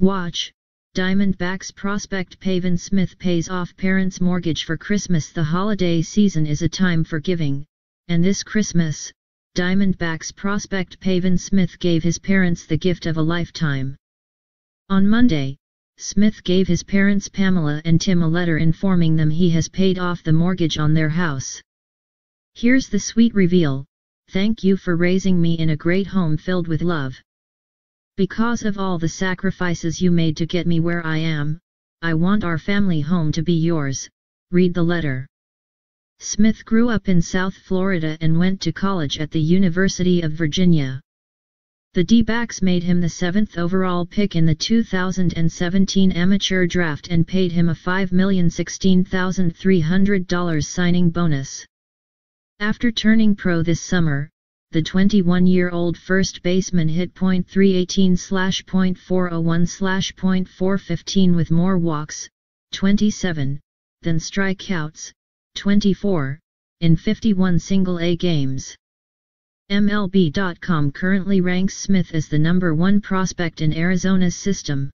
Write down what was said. Watch, Diamondbacks prospect Pavin Smith pays off parents' mortgage for Christmas. The holiday season is a time for giving, and this Christmas, Diamondbacks prospect Pavin Smith gave his parents the gift of a lifetime. On Monday, Smith gave his parents Pamela and Tim a letter informing them he has paid off the mortgage on their house. "Here's the sweet reveal. Thank you for raising me in a great home filled with love. Because of all the sacrifices you made to get me where I am, I want our family home to be yours." Read the letter. Smith grew up in South Florida and went to college at the University of Virginia. The D-backs made him the 7th overall pick in the 2017 amateur draft and paid him a $5,016,300 signing bonus. After turning pro this summer, the 21-year-old first baseman hit .318/.401/.415 with more walks, 27, than strikeouts, 24, in 51 single-A games. MLB.com currently ranks Smith as the #1 prospect in Arizona's system.